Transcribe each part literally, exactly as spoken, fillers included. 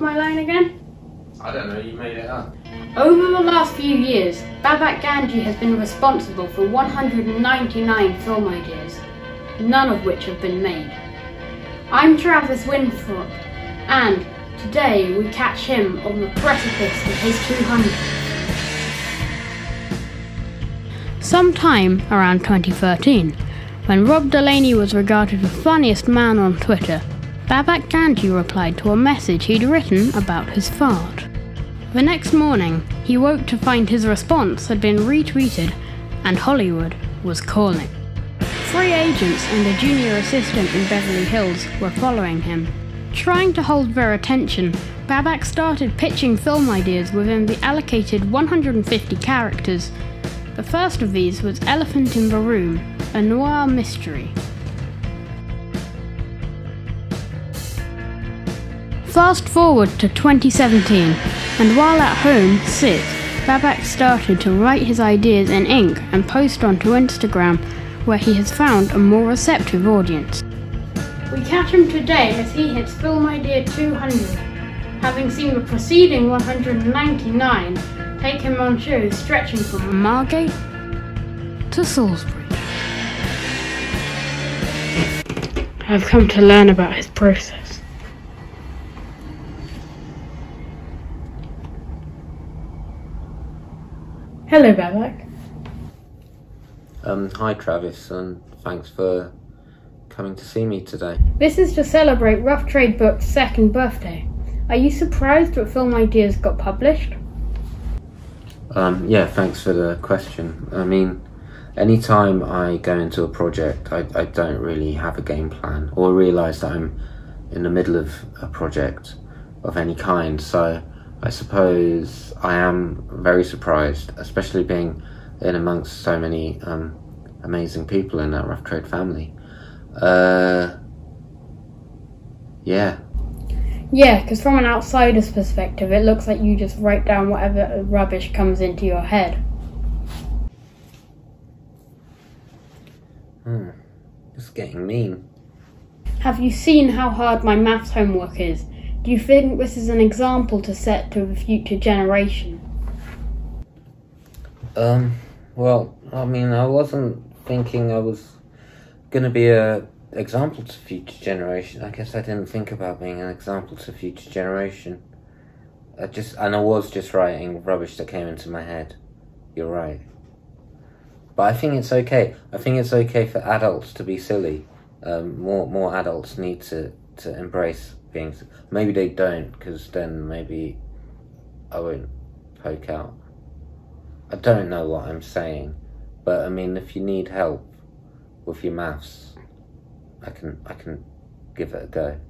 What's my line again? I don't know, you made it up. Over the last few years, Babak Ganjei has been responsible for one hundred ninety-nine film ideas, none of which have been made. I'm Travis Winthrope, and today we catch him on the precipice of his two hundred. Sometime around twenty thirteen, when Rob Delaney was regarded the funniest man on Twitter, Babak Ganjei replied to a message he'd written about his fart. The next morning, he woke to find his response had been retweeted and Hollywood was calling. Three agents and a junior assistant in Beverly Hills were following him. Trying to hold their attention, Babak started pitching film ideas within the allocated one hundred fifty characters. The first of these was Elephant in the Room, a noir mystery. Fast forward to twenty seventeen, and while at home sick, Babak started to write his ideas in ink and post onto Instagram, where he has found a more receptive audience. We catch him today as he hits film idea two hundred, having seen the preceding one hundred ninety-nine take him on shows stretching from Margate to Salisbury. I've come to learn about his process. Hello, Babak. Um, hi Travis, and thanks for coming to see me today. This is to celebrate Rough Trade Books' second birthday. Are you surprised that film ideas got published? Um, yeah, thanks for the question. I mean, anytime I go into a project, I, I don't really have a game plan or realise that I'm in the middle of a project of any kind. So I suppose I am very surprised, especially being in amongst so many um, amazing people in that Rough Trade family. Uh, yeah. Yeah, because from an outsider's perspective, it looks like you just write down whatever rubbish comes into your head. Hmm, it's getting mean. Have you seen how hard my maths homework is? Do you think this is an example to set to the future generation? Um, well, I mean, I wasn't thinking I was going to be a example to future generation. I guess I didn't think about being an example to future generation. I just, and I was just writing rubbish that came into my head. You're right. But I think it's okay. I think it's okay for adults to be silly. Um, more, more adults need to, to embrace being silly. Maybe they don't, because then maybe I won't poke out. I don't know what I'm saying, but I mean, if you need help with your maths, I can I can give it a go.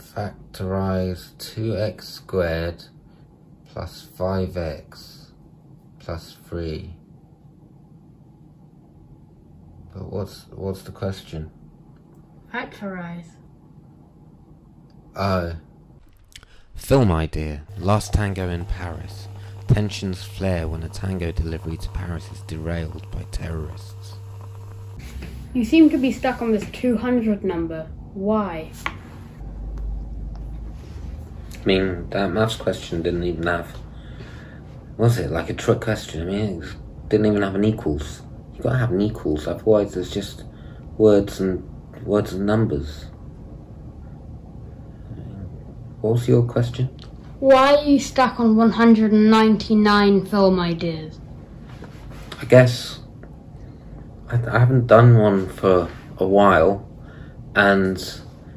Factorize two x squared plus five x plus three. But what's what's the question? Factorize. Oh. Film idea, Last Tango in Paris. Tensions flare when a tango delivery to Paris is derailed by terrorists. You seem to be stuck on this two hundred number. Why? I mean, that maths question didn't even have... Was it like a trick question? I mean, it didn't even have an equals. You gotta have an equals, otherwise there's just words and words and numbers. What was your question? Why are you stuck on one hundred ninety-nine film ideas? I guess I, I haven't done one for a while, and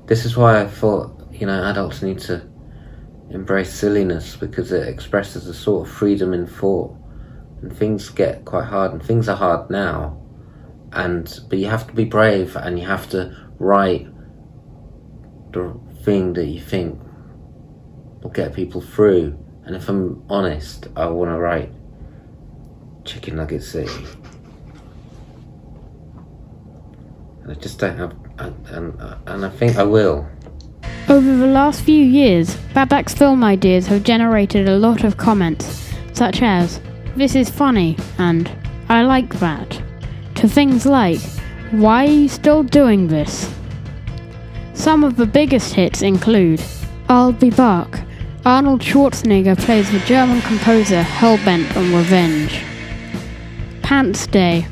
this is why I thought, you know, adults need to embrace silliness, because it expresses a sort of freedom in thought, and things get quite hard, and things are hard now, and but you have to be brave, and you have to write the thing that you think will get people through. And if I'm honest, I want to write Chicken Nugget City, and I just don't have, and, and I think I will. Over the last few years, Babak's film ideas have generated a lot of comments, such as, "This is funny," and "I like that," to things like, "Why are you still doing this?" Some of the biggest hits include I'll Be Back. Arnold Schwarzenegger plays the German composer hellbent on revenge. Pants Day.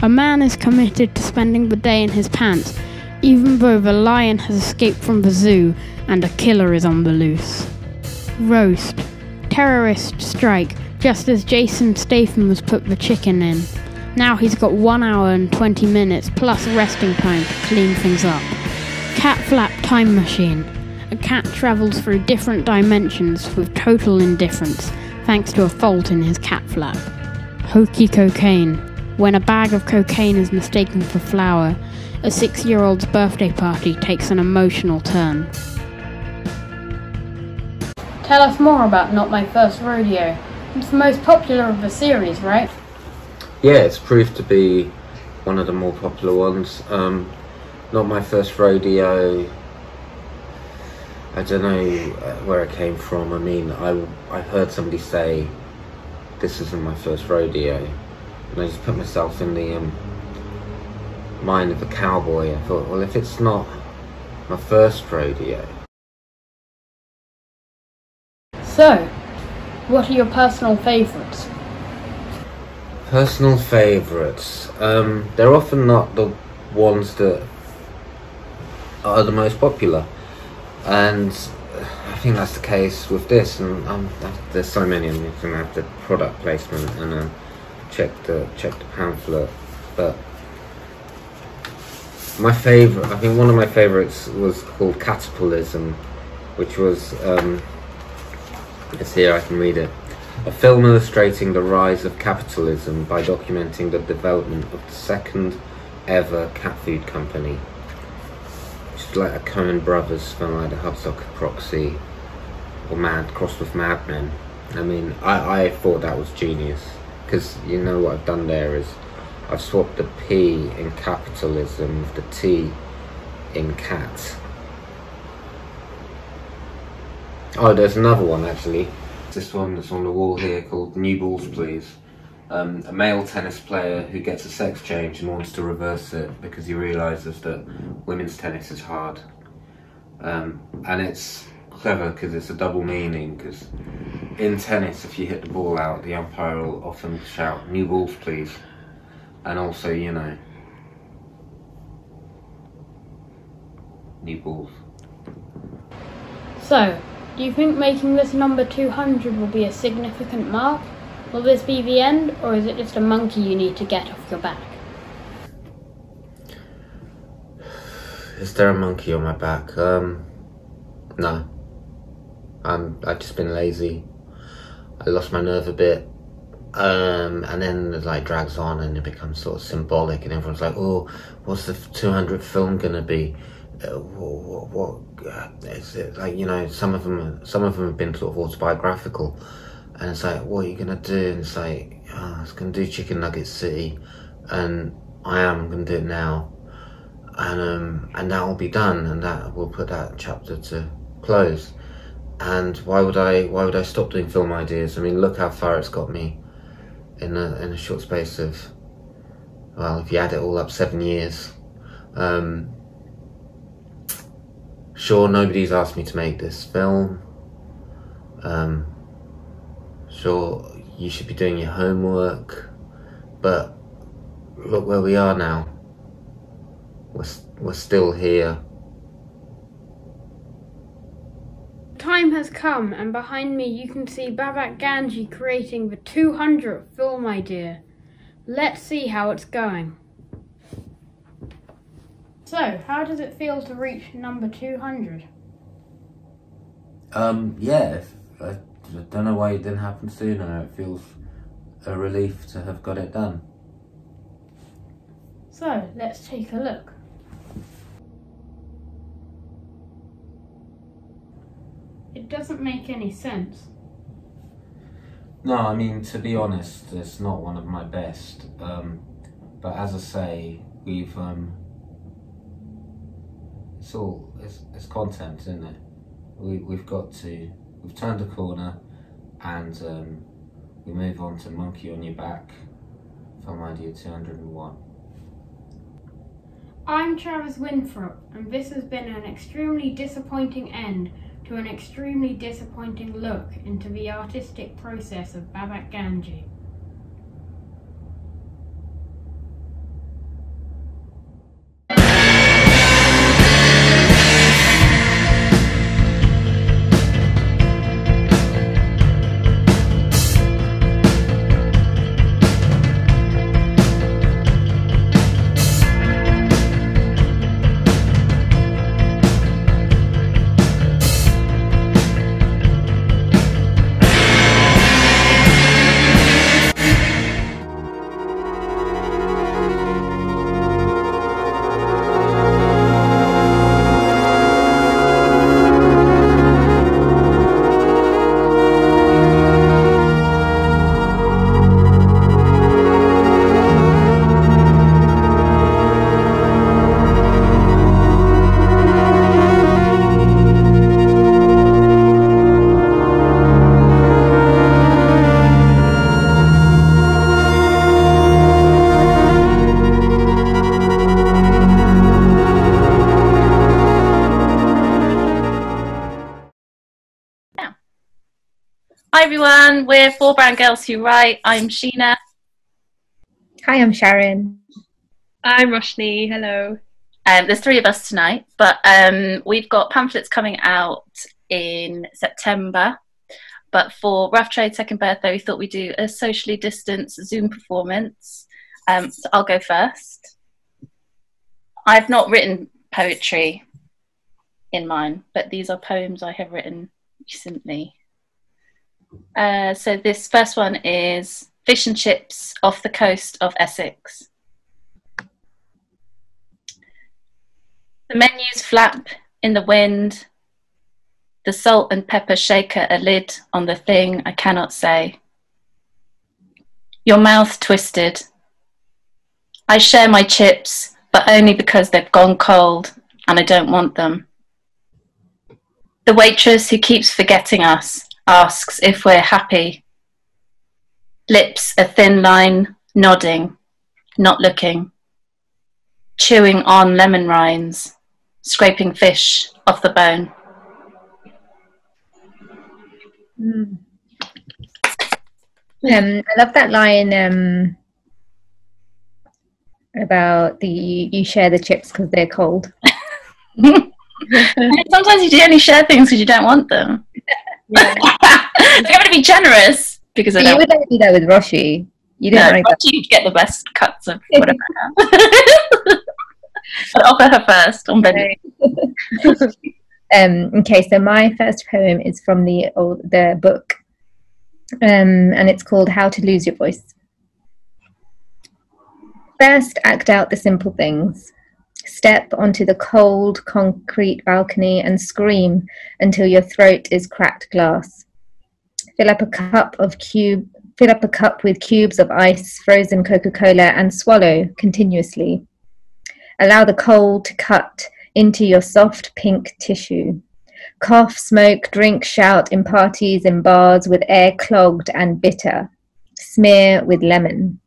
A man is committed to spending the day in his pants, even though the lion has escaped from the zoo and a killer is on the loose. Roast. Terrorists strike just as Jason Statham was put the chicken in. Now he's got one hour and twenty minutes plus resting time to clean things up. Cat flap time machine. A cat travels through different dimensions with total indifference, thanks to a fault in his cat flap. Hokey cocaine. When a bag of cocaine is mistaken for flour, a six-year-old's birthday party takes an emotional turn. Tell us more about Not My First Rodeo. It's the most popular of the series, right? Yeah, it's proved to be one of the more popular ones. Um, Not My First Rodeo, I don't know where it came from. I mean, I, I heard somebody say, this isn't my first rodeo. And I just put myself in the um, mind of a cowboy. I thought, well, if it's not my first rodeo. So, what are your personal favourites? Personal favourites? Um, they're often not the ones that are the most popular. And I think that's the case with this, and um, there's so many, and you can have the product placement and uh, check the check the pamphlet. But my favourite, I think one of my favourites was called Catapulism, which was, um, it's here, I can read it. A film illustrating the rise of capitalism by documenting the development of the second ever cat food company. Like a Coen Brothers film, like the Hudsucker Proxy, or Mad Cross with Mad Men. I mean, I, I thought that was genius, because you know what I've done there is I've swapped the P in capitalism with the T in cat. Oh, there's another one actually. This one that's on the wall here called New Balls Please. Um, a male tennis player who gets a sex change and wants to reverse it because he realises that women's tennis is hard. Um, and it's clever because it's a double meaning, because in tennis, if you hit the ball out, the umpire will often shout, "New balls, please." And also, you know, new balls. So, do you think making this number two hundred will be a significant mark? Will this be the end, or is it just a monkey you need to get off your back? Is there a monkey on my back? Um, no. I'm, I've just been lazy. I lost my nerve a bit. Um, and then it like drags on and it becomes sort of symbolic and everyone's like, oh, what's the two hundredth film gonna be? Uh, what, what, uh, is it like, you know, some of them, some of them have been sort of autobiographical. And it's like, what are you going to do? And it's like, oh, I was going to do Chicken Nugget City. And I am going to do it now. And um, and that will be done. And that will put that chapter to close. And why would I why would I stop doing film ideas? I mean, look how far it's got me in a, in a short space of, well, if you add it all up, seven years. Um, sure, nobody's asked me to make this film. Um... Sure, you should be doing your homework, but look where we are now. We're, we're still here. Time has come, and behind me you can see Babak Ganjei creating the two hundredth film idea. Let's see how it's going. So, how does it feel to reach number two hundred? Um, yeah, I I don't know why it didn't happen sooner. It feels a relief to have got it done. So, let's take a look. It doesn't make any sense. No, I mean, to be honest, it's not one of my best. Um, but as I say, we've... Um, it's all... It's, it's content, isn't it? We, we've got to... We've turned a corner, and um, we move on to Monkey on Your Back, film idea two hundred and one. I'm Travis Winthrope, and this has been an extremely disappointing end to an extremely disappointing look into the artistic process of Babak Ganjei. Everyone, we're four Brown Girls Who Write. I'm Sheena. Hi, I'm Sharon. I'm Roshni. Hello. Um, there's three of us tonight, but um, we've got pamphlets coming out in September. But for Rough Trade second birthday, we thought we'd do a socially distanced Zoom performance. Um, so I'll go first. I've not written poetry in mine, but these are poems I have written recently. Uh, so this first one is Fish and Chips off the coast of Essex. The menus flap in the wind. The salt and pepper shaker a lid on the thing I cannot say. Your mouth twisted. I share my chips, but only because they've gone cold and I don't want them. The waitress who keeps forgetting us asks if we're happy. Lips a thin line, nodding, not looking. Chewing on lemon rinds, scraping fish off the bone. Mm. Um, I love that line um, about the you share the chips because they're cold. Sometimes you do only share things because you don't want them. Yeah. I'm going to be generous because I don't. You would only do that with Roshi. You don't. No, Roshi, you'd get the best cuts of whatever. I'll offer her first on Benny. um, okay, so my first poem is from the old the book, um, and it's called "How to Lose Your Voice." First, act out the simple things. Step onto the cold concrete balcony and scream until your throat is cracked glass. Fill up a cup of cube, fill up a cup with cubes of ice, frozen Coca-Cola, and swallow continuously. Allow the cold to cut into your soft pink tissue. Cough, smoke, drink, shout in parties and bars with air clogged and bitter. Smear with lemon.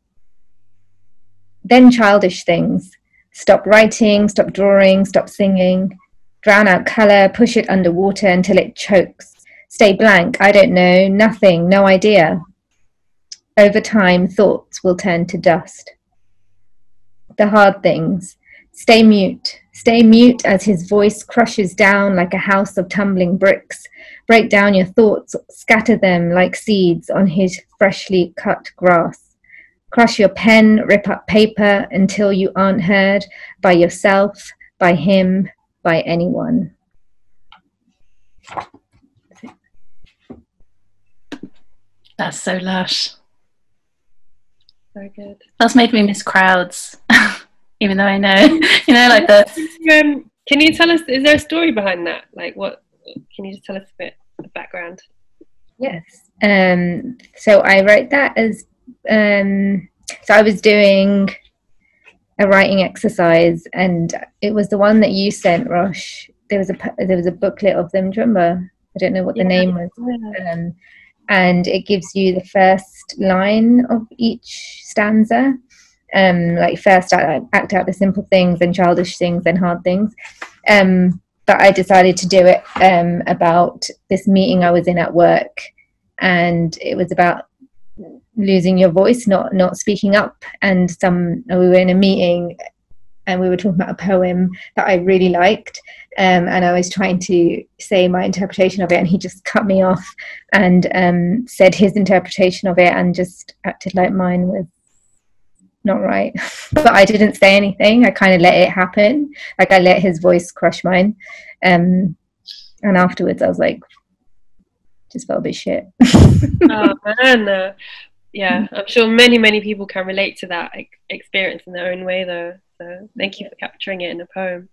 Then childish things. Stop writing, stop drawing, stop singing. Drown out colour, push it underwater until it chokes. Stay blank, I don't know, nothing, no idea. Over time, thoughts will turn to dust. The hard things. Stay mute. Stay mute as his voice crushes down like a house of tumbling bricks. Break down your thoughts, scatter them like seeds on his freshly cut grass. Crush your pen, rip up paper until you aren't heard by yourself, by him, by anyone. That's so lush. Very good. That's made me miss crowds, even though I know, you know, like that. Um, can you tell us, is there a story behind that? Like what, can you just tell us a bit of the background? Yes. Um, so I wrote that as Um, so I was doing a writing exercise, and it was the one that you sent, Rosh. There was a there was a booklet of them. Do you remember? I don't know what the yeah. name was, um, and it gives you the first line of each stanza, um, like first act, act out the simple things and childish things and hard things. Um, but I decided to do it um, about this meeting I was in at work, and it was about losing your voice, not not speaking up. And some we were in a meeting and we were talking about a poem that I really liked, um, and I was trying to say my interpretation of it, and he just cut me off and um, said his interpretation of it and just acted like mine was not right. But I didn't say anything. I kind of let it happen. Like, I let his voice crush mine. Um, and afterwards I was like, just felt a bit shit. Oh man, uh, yeah, I'm sure many, many people can relate to that ex experience in their own way though. So thank you for capturing it in a poem.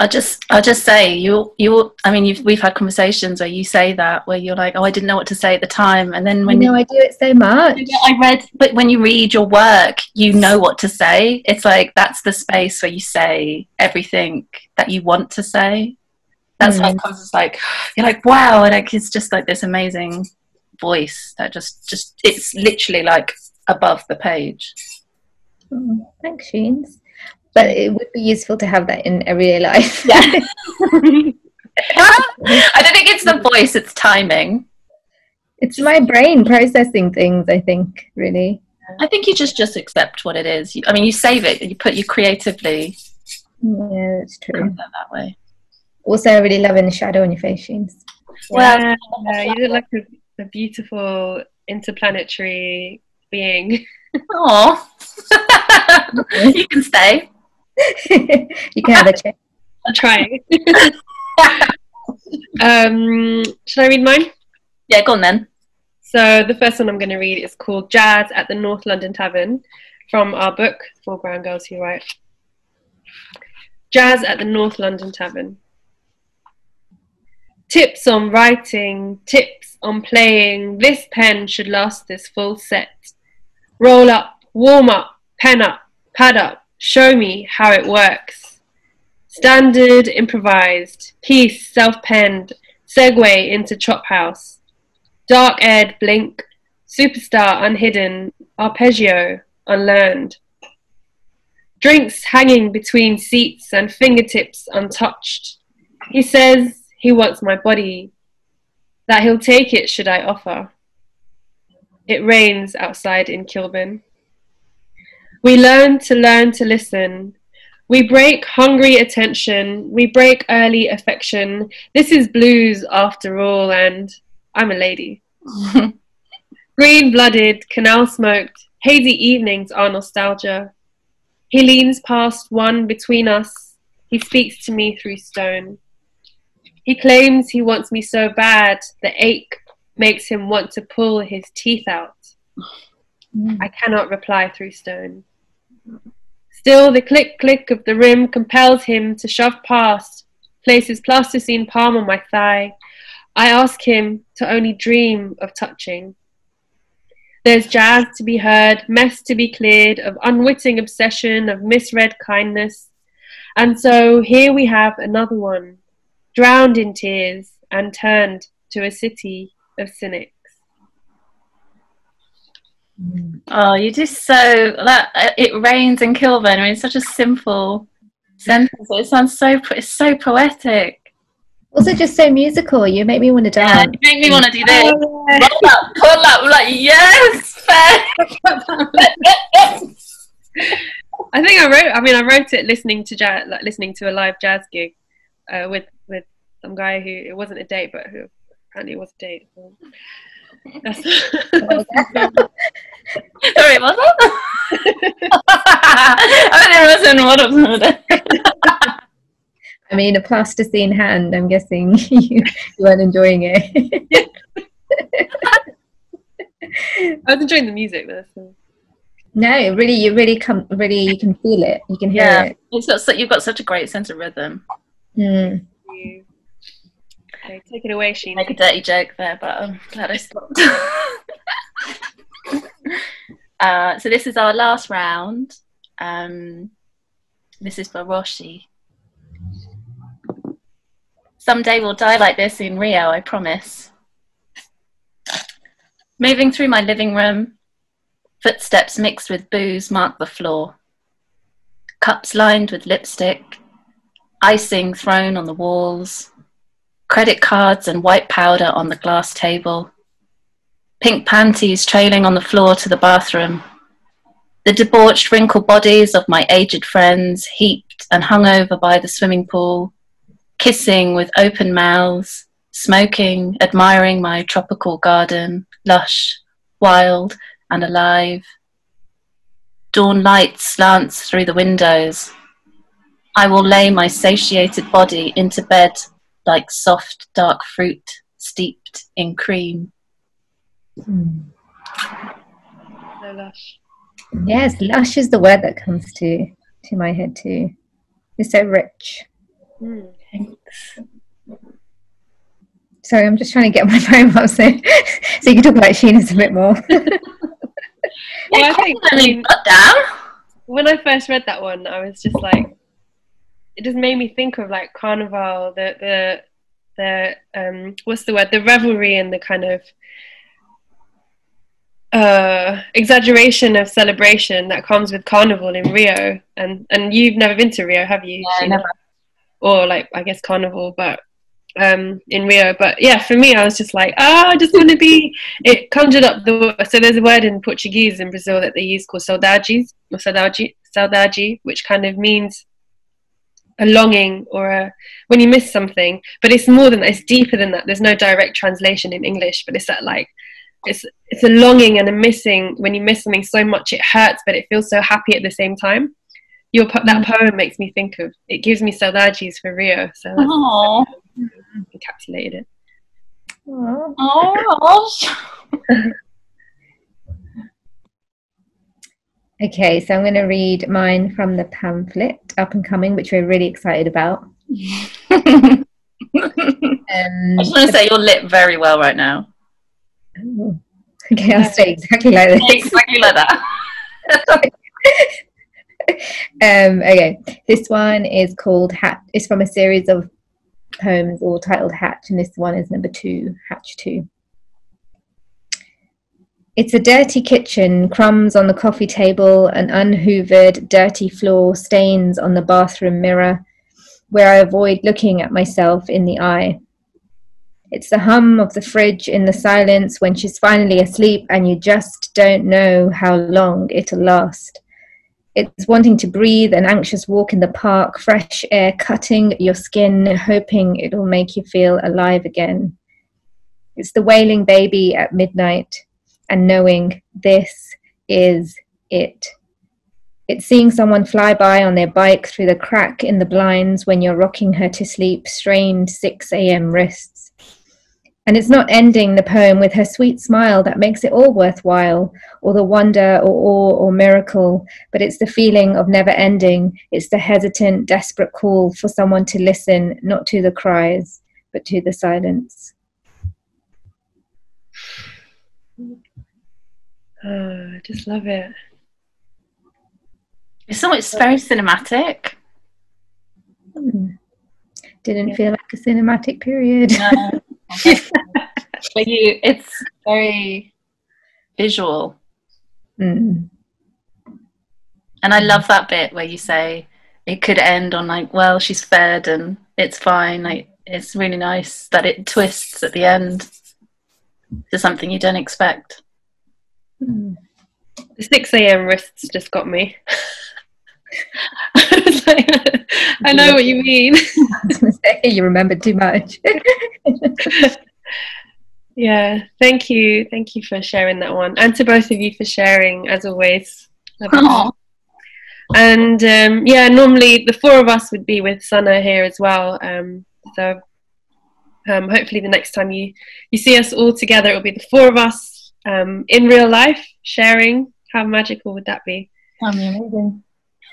I'll just, I'll just say, you, you. I mean, you've, we've had conversations where you say that, where you're like, oh, I didn't know what to say at the time, and then when you know, I do it so much. I read, but when you read your work, you know what to say. It's like, that's the space where you say everything that you want to say. That's mm. how it comes. It's like, you're like, wow, and like, it's just like this amazing voice that just, just, it's literally like above the page. Oh, thanks, Sheens. But it would be useful to have that in everyday life. Yeah. I don't think it's the voice, it's timing. It's my brain processing things, I think, really. I think you just, just accept what it is. I mean, you save it, you put you creatively. Yeah, it's true. That way. Also, I really love in the shadow on your face, Sheens. Well, yeah, yeah, you look like a, a beautiful interplanetary being. Aww. You can stay. You can have a check. I'll try. um, should I read mine? Yeah, go on then. So the first one I'm going to read is called Jazz at the North London Tavern, from our book, four Brown Girls Who Write. Jazz at the North London Tavern. Tips on writing, tips on playing. This pen should last this full set. Roll up, warm up, pen up, pad up, show me how it works. Standard improvised, piece self-penned, segue into chop house. Dark aired blink, superstar unhidden, arpeggio unlearned. Drinks hanging between seats and fingertips untouched. He says he wants my body, that he'll take it should I offer. It rains outside in Kilburn. We learn to learn to listen. We break hungry attention. We break early affection. This is blues after all, and I'm a lady. Green-blooded, canal-smoked, hazy evenings are nostalgia. He leans past one between us. He speaks to me through stone. He claims he wants me so bad, the ache makes him want to pull his teeth out. I cannot reply through stone. Still, the click-click of the rim compels him to shove past, places plasticine palm on my thigh. I ask him to only dream of touching. There's jazz to be heard, mess to be cleared, of unwitting obsession, of misread kindness. And so here we have another one, drowned in tears and turned to a city of cynics. Oh, you just so that it rains in Kilburn. I mean, it's such a simple sentence. It sounds so it's so poetic. Also, just so musical. You make me want to dance. Yeah, you make me want to do this. Oh, yeah. Roll up, pull up. I'm like, yes, I think I wrote. I mean, I wrote it listening to jazz, like listening to a live jazz gig uh, with with some guy who it wasn't a date, but who apparently it was a date. So. That's sorry, was I mean, a plasticine hand, I'm guessing you, you weren't enjoying it. I was enjoying the music though. So. No, really, you really come, really, you can feel it. You can hear yeah. it. It's got so, you've got such a great sense of rhythm. Mm. Okay, take it away, Sheena. Make a dirty joke there, but I'm glad I stopped. uh, so this is our last round. Um, this is for Roshni. Someday we'll die like this in Rio, I promise. Moving through my living room, Footsteps mixed with booze mark the floor. Cups lined with lipstick, icing thrown on the walls, credit cards and white powder on the glass table, pink panties trailing on the floor to the bathroom, the debauched wrinkled bodies of my aged friends heaped and hung over by the swimming pool, kissing with open mouths, smoking, admiring my tropical garden, lush, wild and alive. Dawn light slants through the windows. I will lay my satiated body into bed like soft, dark fruit steeped in cream. Mm. So lush. Yes, lush is the word that comes to, to my head too. It's so rich. Mm. Thanks. Sorry, I'm just trying to get my poem up so, so you can talk about Sheena's a bit more. Yeah, well, I think I mean, when I first read that one, I was just like, it just made me think of like carnival, the the the um what's the word, the revelry and the kind of uh exaggeration of celebration that comes with carnival in Rio. And and you've never been to Rio, have you? Yeah, never. Or like I guess carnival, but um in Rio. But yeah, for me I was just like, oh, I just want to be it conjured up the so there's a word in Portuguese in Brazil that they use called saudades or saudade, saudade, which kind of means a longing or a when you miss something, but it's more than that, it's deeper than that. There's no direct translation in English, but it's that like it's it's a longing and a missing. When you miss something so much it hurts, but it feels so happy at the same time. Your that poem makes me think of it, gives me saudades for Rio, so that's aww. Encapsulated it. Aww. Aww. Okay, so I'm going to read mine from the pamphlet, Up and Coming, which we're really excited about. um, I just want to say you're lit very well right now. Oh. Okay, I'll stay exactly like this. Exactly like that. um, okay, this one is called Hatch. It's from a series of poems all titled Hatch, and this one is number two, Hatch two. It's a dirty kitchen, crumbs on the coffee table, an unhoovered, dirty floor, stains on the bathroom mirror, where I avoid looking at myself in the eye. It's the hum of the fridge in the silence when she's finally asleep and you just don't know how long it'll last. It's wanting to breathe, an anxious walk in the park, fresh air cutting your skin, hoping it'll make you feel alive again. It's the wailing baby at midnight. And knowing this is it. It's seeing someone fly by on their bike through the crack in the blinds when you're rocking her to sleep, strained six a m wrists. And it's not ending the poem with her sweet smile that makes it all worthwhile, or the wonder or awe or miracle, but it's the feeling of never ending. It's the hesitant, desperate call for someone to listen, not to the cries, but to the silence. Oh, I just love it. It's so it's very cinematic. Mm. Didn't yeah. feel like a cinematic period. No, but you, it's very visual. Mm. And I love that bit where you say it could end on like, well, she's fed and it's fine. Like it's really nice that it twists at the end to something you don't expect. The six a m wrists just got me. I was like, I know what you mean. I was going to say, you remember too much. Yeah, thank you. Thank you for sharing that one. And to both of you for sharing, as always. And um, yeah, normally the four of us would be with Sana here as well. Um, so um, hopefully the next time you, you see us all together, it'll be the four of us. Um, in real life, sharing. How magical would that be? That'd be amazing.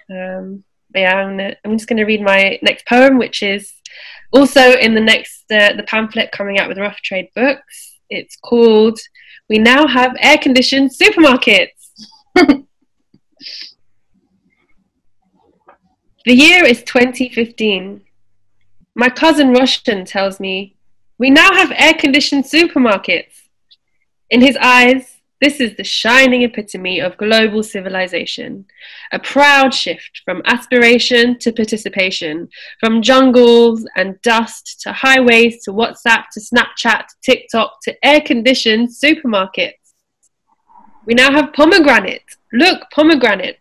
Um, but yeah, I'm, gonna, I'm just going to read my next poem, which is also in the next uh, the pamphlet coming out with Rough Trade Books. It's called We Now Have Air Conditioned Supermarkets. The year is twenty fifteen. My cousin Roshni tells me, we now have air conditioned supermarkets. In his eyes, This is the shining epitome of global civilization, a proud shift from aspiration to participation, from jungles and dust to highways to WhatsApp to Snapchat to TikTok to air-conditioned supermarkets. We now have pomegranate. Look, pomegranate,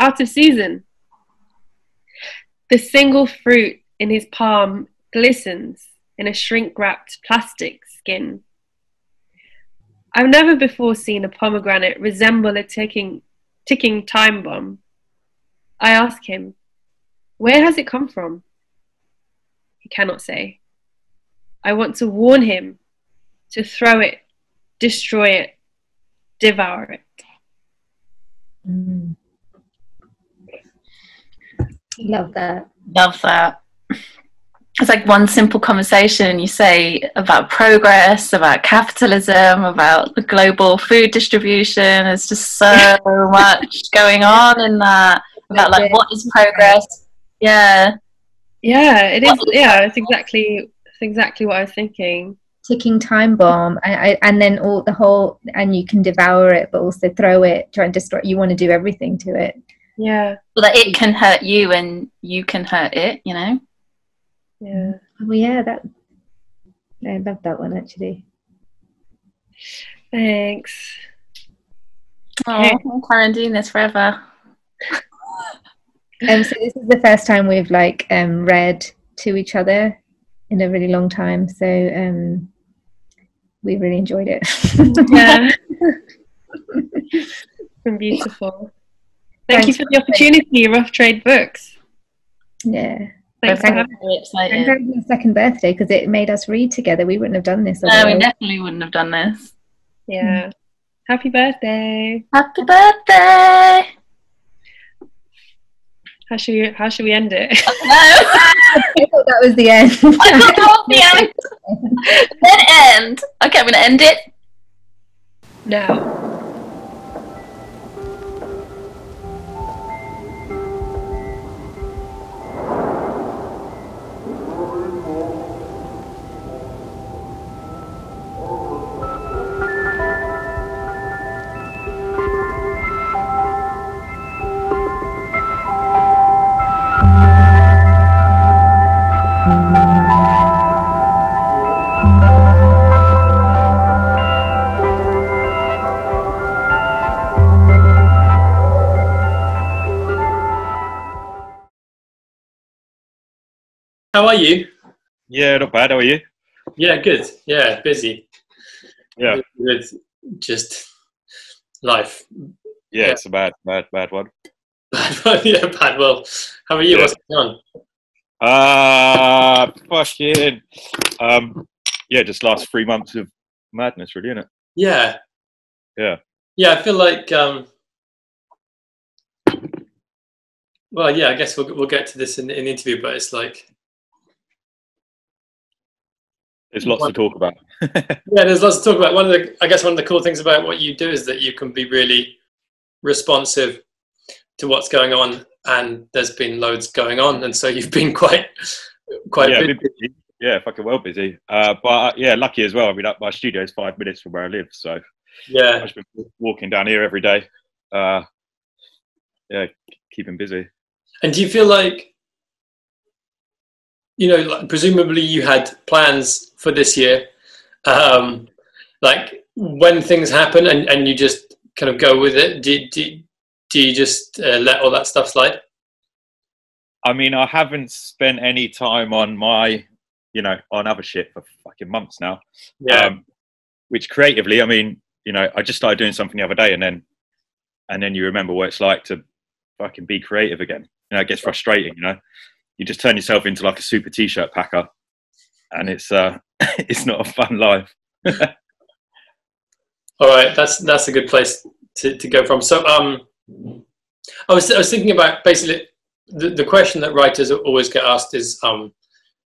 out of season. The single fruit in his palm glistens in a shrink-wrapped plastic skin. I've never before seen a pomegranate resemble a ticking, ticking time bomb. I ask him, where has it come from? He cannot say. I want to warn him to throw it, destroy it, devour it. Mm. Love that. Love that. It's like one simple conversation you say about progress, about capitalism, about the global food distribution. There's just so much going on in that, about like what is progress. Yeah. Yeah, it is. Yeah, it's exactly, it's exactly what I was thinking. Ticking time bomb, I, I, and then all the whole, and you can devour it, but also throw it, try and destroy it. You want to do everything to it. Yeah. Well, that it can hurt you and you can hurt it, you know? Yeah. Well, yeah, that, I love that one, actually. Thanks. Oh, okay. I'm quarantining this forever. um, so this is the first time we've, like, um, read to each other in a really long time. So um, we really enjoyed it. Yeah. It's beautiful. Thank Thanks you for the opportunity, Rough Trade Books. Yeah. Thanks for having me. Excited. Thank you for the second birthday, because it made us read together. We wouldn't have done this. No, we definitely wouldn't have done this. Yeah. Mm. Happy birthday. Happy birthday. How should we, how should we end it? I thought that was the end. I thought that was the end. Then end. Okay, I'm going to end it now. How are you? Yeah, not bad. How are you? Yeah, good. Yeah, busy. Yeah. Good. Just life. Yeah, yeah, it's a bad, bad, bad one. Bad one, yeah, bad one. How are you? Yeah. What's going on? Uh, fucking, um, yeah, just last three months of madness, really, isn't it? Yeah. Yeah. Yeah, I feel like, um, well, yeah, I guess we'll, we'll get to this in, in the interview, but it's like, there's lots one, to talk about. Yeah, there's lots to talk about. One of the, I guess one of the cool things about what you do is that you can be really responsive to what's going on, and there's been loads going on, and so you've been quite, quite yeah, busy. Been busy. Yeah, fucking well busy. Uh, but yeah, lucky as well. I mean, my studio is five minutes from where I live, so yeah, I've just been walking down here every day. Uh, yeah, keeping busy. And do you feel like, you know, like, presumably you had plans for this year, um, like when things happen and, and you just kind of go with it, do, do, do you just uh, let all that stuff slide? I mean, I haven't spent any time on my, you know, on other shit for fucking months now. Yeah. Um, which creatively, I mean, you know, I just started doing something the other day and then, and then you remember what it's like to fucking be creative again. You know, it gets frustrating, you know. You just turn yourself into like a super t-shirt packer, and it's uh, it's not a fun life. All right, that's that's a good place to, to go from. So um, I was I was thinking about basically the, the question that writers always get asked is um,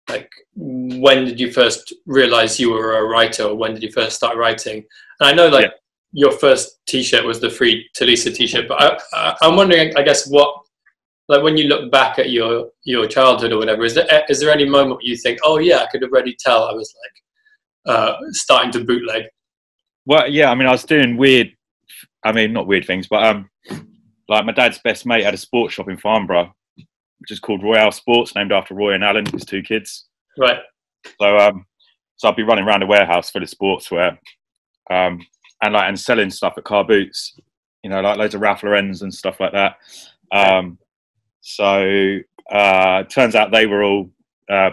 like, when did you first realize you were a writer, or when did you first start writing? And I know like yeah. your first t-shirt was the Free Talisa t-shirt, but I, I, I'm wondering, I guess, what. Like when you look back at your your childhood or whatever, is there is there any moment you think, oh yeah, I could already tell I was like uh, starting to bootleg? Well, yeah, I mean, I was doing weird I mean, not weird things, but um, like my dad's best mate had a sports shop in Farnborough, which is called Royale Sports, named after Roy and Alan, his two kids. Right. So um, so I'd be running around the warehouse full of sportswear, um, and like and selling stuff at Car Boots, you know, like loads of Ralph Lauren's and stuff like that. Um, so uh, turns out they were all uh,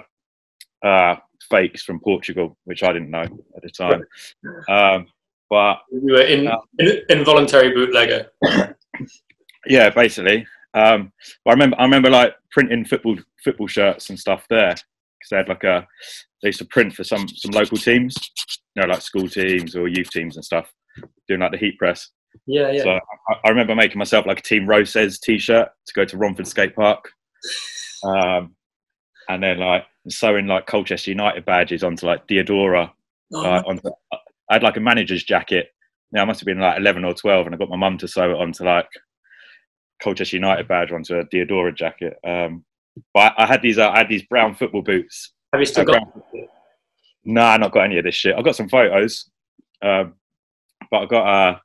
uh, fakes from Portugal, which I didn't know at the time. Right. Um, but you were in, uh, in, involuntary bootlegger. Yeah, basically. Um, but I remember, I remember like printing football football shirts and stuff there, because they had like a they used to print for some some local teams, you know, like school teams or youth teams and stuff, doing like the heat press. Yeah, yeah. So I, I remember making myself like a Team Roses T-shirt to go to Romford Skate Park, um, and then like sewing like Colchester United badges onto like Deodora. Oh, uh, onto, I had like a manager's jacket. Now I must have been like eleven or twelve, and I got my mum to sew it onto like Colchester United badge onto a Deodora jacket. Um, but I, I had these. Uh, I had these brown football boots. Have you still uh, got? Brown... No, nah, I've not got any of this shit. I've got some photos, um, but I got. Uh,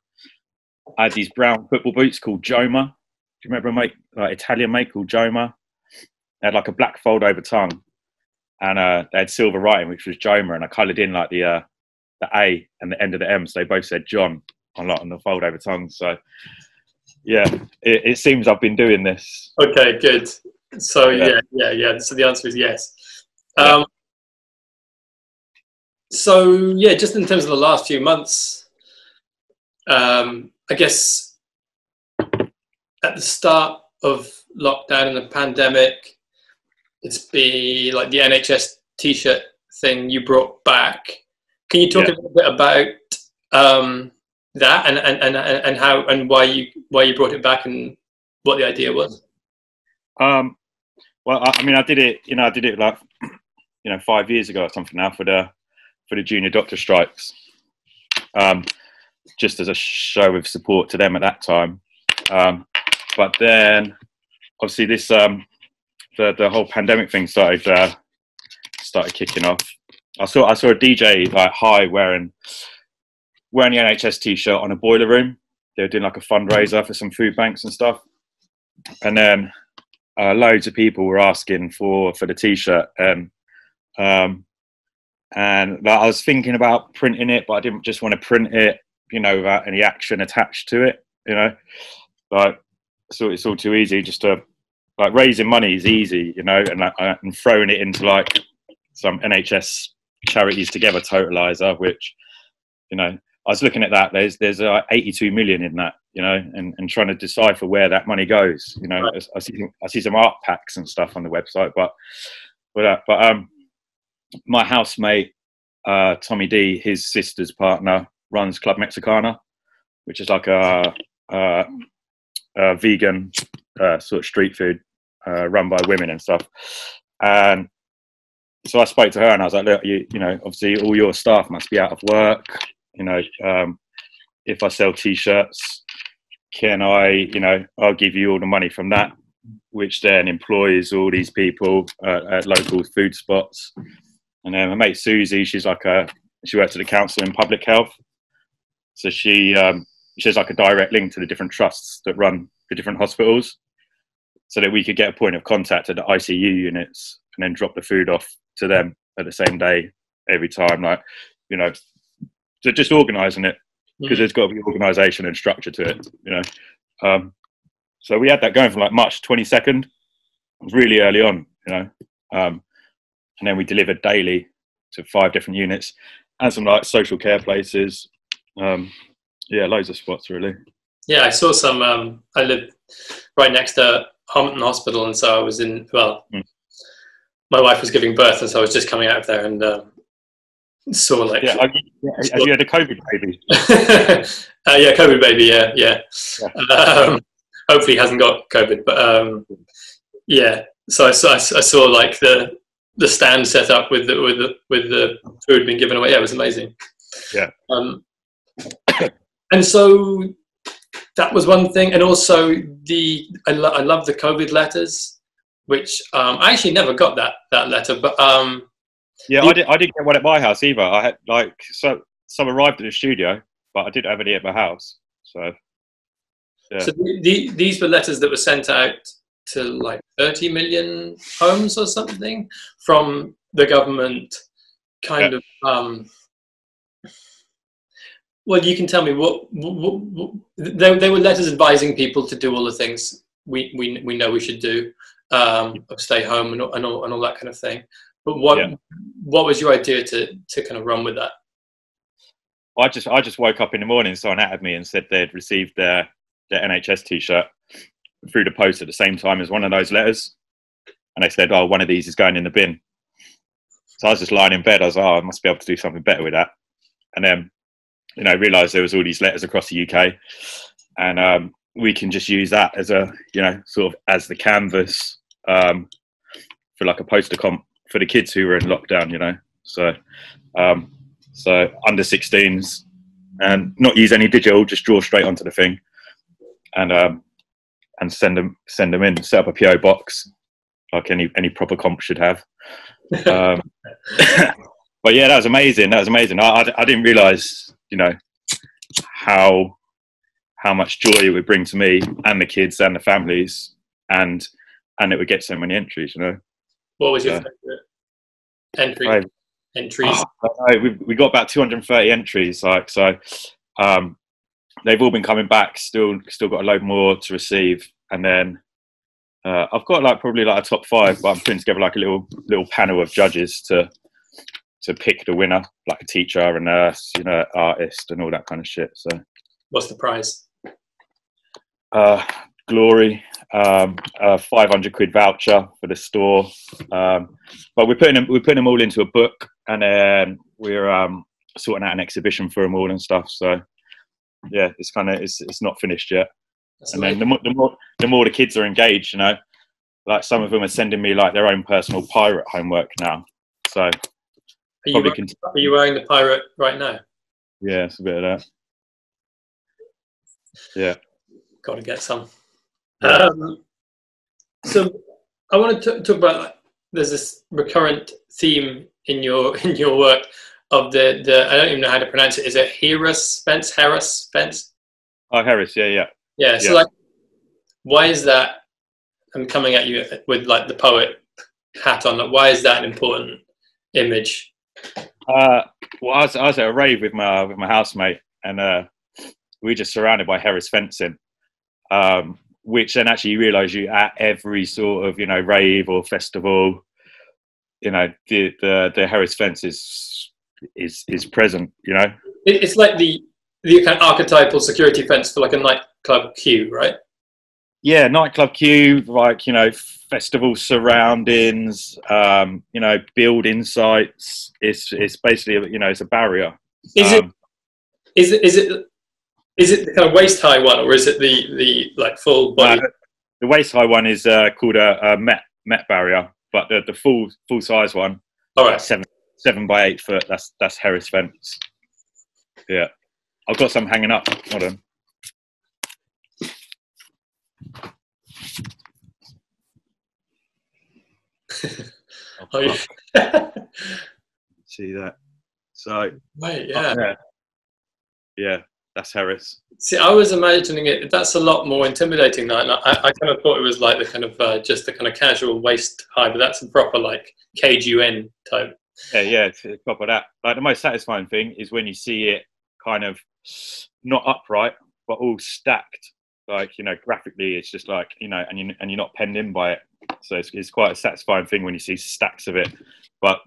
I had these brown football boots called Joma. Do you remember a mate, like Italian mate called Joma? They had like a black fold over tongue, and uh, they had silver writing, which was Joma, and I coloured in like the uh, the A and the end of the M, so they both said John on like on the fold over tongue. So. Yeah, it, it seems I've been doing this. Okay, good. So yeah, yeah, yeah. yeah. So the answer is yes. Um, yeah. So yeah, just in terms of the last few months, um, I guess at the start of lockdown and the pandemic, it's been like the N H S T-shirt thing you brought back. Can you talk yeah. a little bit about? Um, that and, and and and how and why you why you brought it back and what the idea was. Um well, I, I mean I did it you know I did it like you know five years ago or something now for the for the junior doctor strikes, um just as a show of support to them at that time. Um but then obviously this um the the whole pandemic thing started uh, started kicking off. I saw I saw a D J like high wearing wearing the N H S T-shirt on a boiler room. They were doing like a fundraiser for some food banks and stuff. And then uh, loads of people were asking for, for the T-shirt. And, um, and like, I was thinking about printing it, but I didn't just want to print it, you know, without any action attached to it, you know. Like, so it's all too easy just to, like, raising money is easy, you know, and, like, and throwing it into, like, some N H S Charities Together totaliser, which, you know, I was looking at that. There's there's uh, eighty-two million in that, you know, and, and trying to decipher where that money goes. You know, right. I, I see I see some art packs and stuff on the website, but but uh, but um, my housemate uh, Tommy D, his sister's partner, runs Club Mexicana, which is like a, a, a vegan uh, sort of street food uh, run by women and stuff. And so I spoke to her and I was like, look, you you know, obviously all your staff must be out of work. You know, um, if I sell T-shirts, can I, you know, I'll give you all the money from that, which then employs all these people uh, at local food spots. And then my mate Susie, she's like a, she works at the council in public health. So she, um, she has like a direct link to the different trusts that run the different hospitals, so that we could get a point of contact at the I C U units and then drop the food off to them at the same day every time. Like, you know, so just organising it, because there's got to be organisation and structure to it, you know. Um, so we had that going from like March twenty-second. It was really early on, you know. Um, and then we delivered daily to five different units and some like social care places. Um, yeah, loads of spots really. Yeah, I saw some, um, I live right next to Harmonton Hospital, and so I was in, well, mm. my wife was giving birth, and so I was just coming out of there and um, saw like... Yeah, have you, have you had a COVID baby? uh, yeah, COVID baby, yeah, yeah. yeah. Um, hopefully he hasn't got COVID, but um, yeah. So I saw, I saw like the the stand set up with the, with the, with the food being given away. Yeah, it was amazing. Yeah. Um, and so that was one thing. And also the, I, lo I love the COVID letters, which um, I actually never got that that letter, but um, yeah, I did. I didn't get one at my house either. I had like so some arrived at the studio, but I didn't have any at my house. So, yeah. So the, the, these were letters that were sent out to like thirty million homes or something from the government, kind yeah. of. Um, well, you can tell me what, what, what they, they were letters advising people to do all the things we we we know we should do, um, of stay home and and all, and all that kind of thing. But what yeah. what was your idea to to kind of run with that? I just I just woke up in the morning, someone added me and said they'd received their their N H S T-shirt through the post at the same time as one of those letters, and they said, "Oh, one of these is going in the bin." So I was just lying in bed. I was, "Oh, I must be able to do something better with that." And then, you know, realised there was all these letters across the U K, and um, we can just use that as a, you know, sort of as the canvas um, for like a poster comp for the kids who were in lockdown, you know. So, um, so under sixteens, and not use any digital, just draw straight onto the thing, and um, and send them send them in. Set up a P O box, like any any proper comp should have. Um, but yeah, that was amazing. That was amazing. I, I, I didn't realise, you know, how how much joy it would bring to me and the kids and the families, and and it would get so many entries, you know. What was your uh, favourite entry? I, entries. Oh, we we got about two hundred thirty entries, like so. Um, they've all been coming back. Still, still got a load more to receive, and then uh, I've got like probably like a top five. But I'm putting together like a little little panel of judges to to pick the winner, like a teacher, a nurse, you know, artist, and all that kind of shit. So, what's the prize? Uh, glory. Um, a five hundred quid voucher for the store, um, but we're putting them, we're putting them all into a book, and then we're um, sorting out an exhibition for them all and stuff. So yeah, it's kind of it's it's not finished yet. That's and amazing. Then the more, the more the more the kids are engaged, you know, like some of them are sending me like their own personal pirate homework now. So are you wearing, can... are you wearing the pirate right now? Yeah, it's a bit of that. Yeah, got to get some. Um, so I want to talk about like, there's this recurrent theme in your in your work of the the I don't even know how to pronounce it. Is it Harris Spence? Harris Spence? Oh, Harris, yeah, yeah, yeah. So yeah. Like, why is that? I'm coming at you with like the poet hat on. Like, why is that an important image? Uh, well, I was I was at a rave with my with my housemate, and uh, we were just surrounded by Harris fencing. Um, Which then actually you realise you at every sort of, you know, rave or festival, you know, the the, the Harris fence is is is present, you know. It's like the the kind of archetypal security fence for like a nightclub queue, right? Yeah, nightclub queue, like, you know, festival surroundings, um, you know, building sites. It's it's basically, you know, it's a barrier. Is um, it is it is it Is it the kind of waist high one, or is it the the like full body? Uh, the waist high one is uh, called a, a Met Met barrier, but the the full full size one, all right, seven seven by eight foot. That's that's Harris fence. Yeah, I've got some hanging up. Hold on. Oh, you... See that? So wait, yeah, oh, yeah. That's Harris. See, I was imagining it. That's a lot more intimidating than that. I, I kind of thought it was like the kind of uh, just the kind of casual waist high, but that's a proper like cage you in type. Yeah, yeah, it's a proper that. Like the most satisfying thing is when you see it kind of not upright, but all stacked. Like, you know, graphically, it's just like, you know, and you and you're not penned in by it. So it's it's quite a satisfying thing when you see stacks of it. But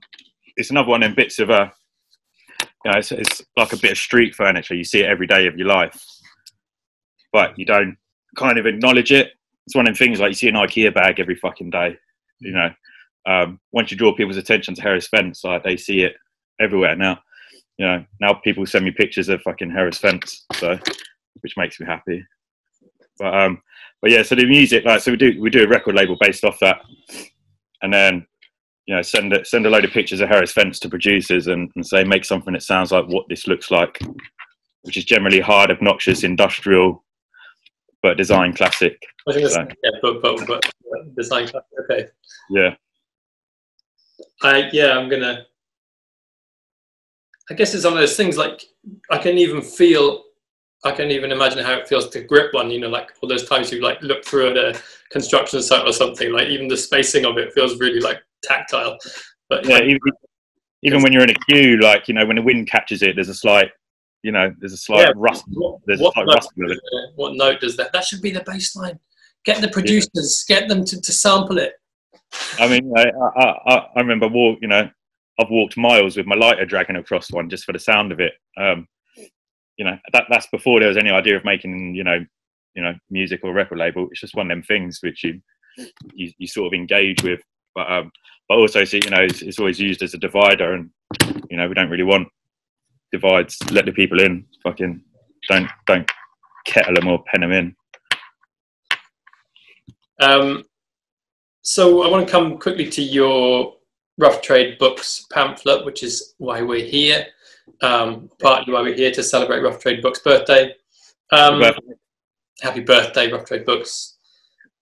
it's another one in bits of a. You know, it's, it's like a bit of street furniture. You see it every day of your life, but you don't kind of acknowledge it. It's one of them things like you see an IKEA bag every fucking day. You know, um, once you draw people's attention to Harris Fence, like they see it everywhere now. You know, now people send me pictures of fucking Harris Fence, so which makes me happy. But um, but yeah, so the music, like, so we do we do a record label based off that, and then. You know, send a, send a load of pictures of Harris Fence to producers and, and say, make something that sounds like what this looks like, which is generally hard, obnoxious, industrial, but design classic. I think that's, so. Yeah, but, but, but design classic, okay. Yeah. I, yeah, I'm going to... I guess it's one of those things, like, I can even feel I can't even imagine how it feels to grip one, you know, like all those times you like look through at a construction site or something, like even the spacing of it feels really like tactile. But yeah, even, even when you're in a queue, like, you know, when the wind catches it, there's a slight, you know, there's a slight yeah, rustle. There's what, a slight rustle of it. What note does that? That should be the bass line. Get the producers, yeah. get them to, to sample it. I mean, I, I, I remember walk, you know, I've walked miles with my lighter dragging across one just for the sound of it. Um, You know, that that's before there was any idea of making, you know, you know, music or a record label. It's just one of them things which you you, you sort of engage with, but um, but also, so, you know, it's, it's always used as a divider, and you know, we don't really want divides. Let the people in, fucking don't don't kettle them or pen them in. Um, so I want to come quickly to your Rough Trade Books pamphlet, which is why we're here. Um, partly why we're here, to celebrate Rough Trade Books' birthday. Um, happy birthday. Happy birthday, Rough Trade Books.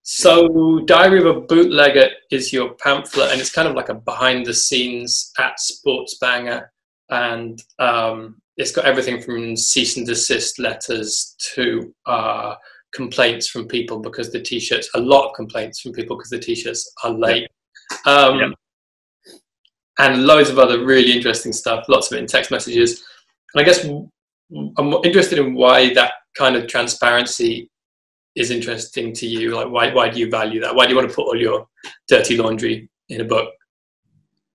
So, Diary of a Bootlegger is your pamphlet, and it's kind of like a behind the scenes at Sports Banger, and um, it's got everything from cease and desist letters to uh, complaints from people because the t-shirts, a lot of complaints from people because the t-shirts are late. Yeah. Um, yeah. And loads of other really interesting stuff, lots of it in text messages. And I guess I'm interested in why that kind of transparency is interesting to you. Like, why, why do you value that? Why do you want to put all your dirty laundry in a book?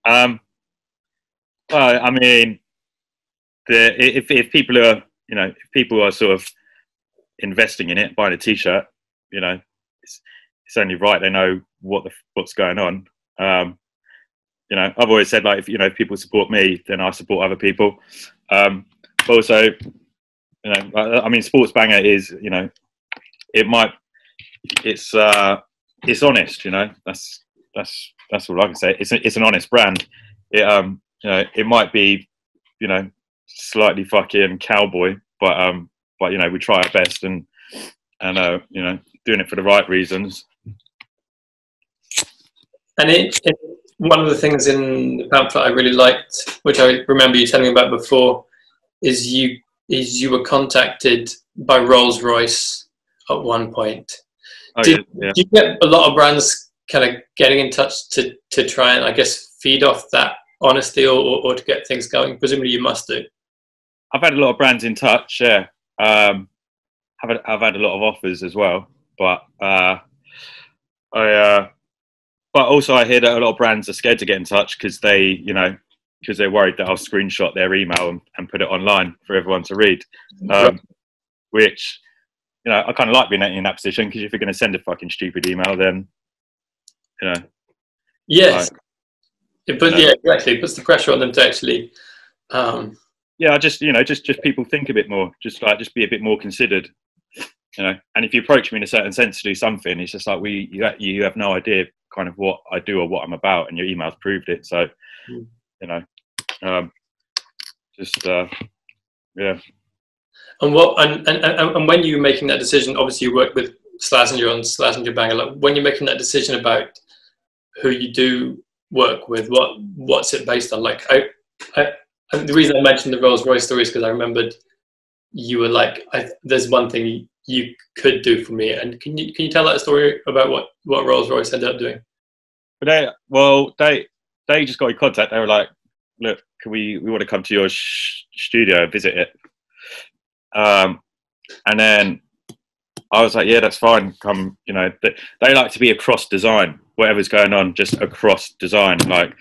Um, well, I mean, the, if, if people are, you know, if people are sort of investing in it, buying a t-shirt, you know, it's, it's only right they know what the, what's going on. Um, You know, I've always said, like, if, you know, if people support me, then I support other people. Um, but also, you know, I, I mean, Sports Banger is, you know, it might, it's, uh, it's honest, you know, that's, that's, that's all I can say. It's, a, it's an honest brand. It, um, you know, it might be, you know, slightly fucking cowboy, but, um, but, you know, we try our best and, and, uh, you know, doing it for the right reasons. And it, it one of the things in the pamphlet I really liked, which I remember you telling me about before, is you is you were contacted by Rolls-Royce at one point. Oh, did, yeah. did you get a lot of brands kind of getting in touch to, to try and, I guess, feed off that honesty or, or, or to get things going? Presumably you must do. I've had a lot of brands in touch, yeah. Um, I've, had, I've had a lot of offers as well, but uh, I... Uh, But also I hear that a lot of brands are scared to get in touch because they, you know, because they're worried that I'll screenshot their email and, and put it online for everyone to read. Um, which, you know, I kind of like being in that position, because if you're going to send a fucking stupid email, then, you know. Yes. Like, it puts, you know, yeah, exactly. It puts the pressure on them to actually. Um... Yeah, I just, you know, just, just people think a bit more. Just like, just be a bit more considered. You know, and if you approach me in a certain sense to do something, it's just like, we, you, you have no idea kind of what I do or what I'm about, and your emails proved it. So, you know, um, just, uh, yeah. And what, and, and, and when you were making that decision, obviously you worked with Slazenger on Slazenger Banger, like, when you're making that decision about who you do work with, what, what's it based on? Like, I, I, the reason I mentioned the Rolls-Royce story is because I remembered you were like, I, there's one thing you could do for me, and can you can you tell that story about what what Rolls-Royce ended up doing? But they, well, they they just got in contact. They were like, "Look, can we we want to come to your sh studio and visit it?" Um, and then I was like, "Yeah, that's fine. Come, you know." They, they like to be across design, whatever's going on, just across design. Like,